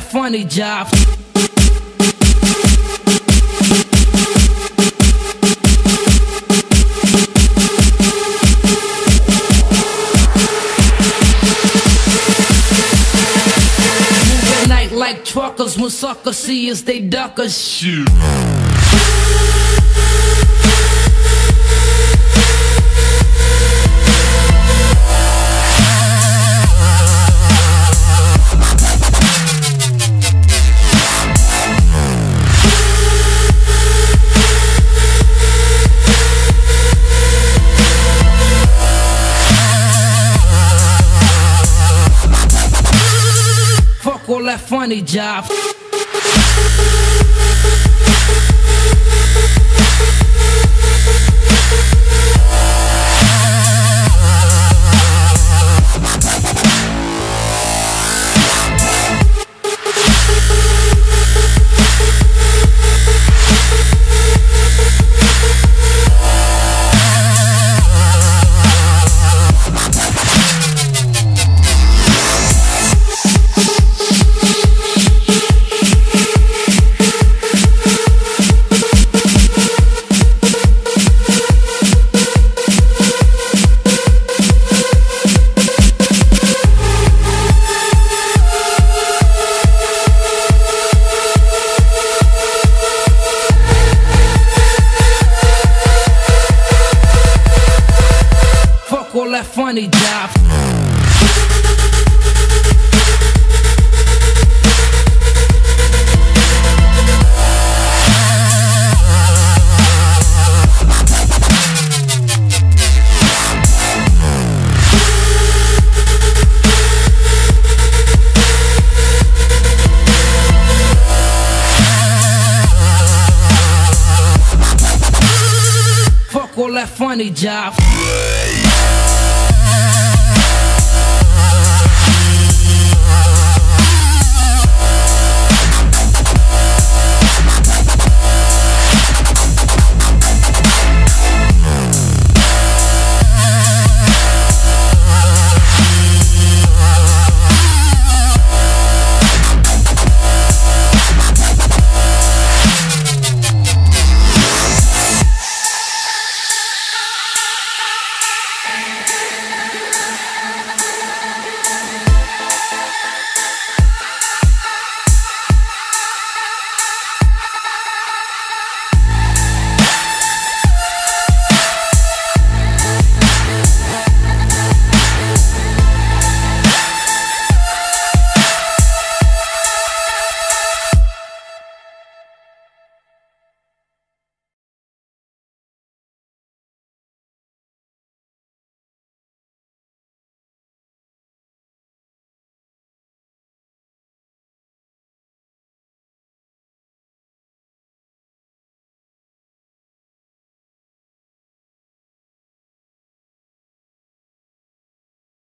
that funny job. Moving night like truckers, when suckers see us, they duck us. Shoot. All that funny job. All that funny job. Fuck all that funny job.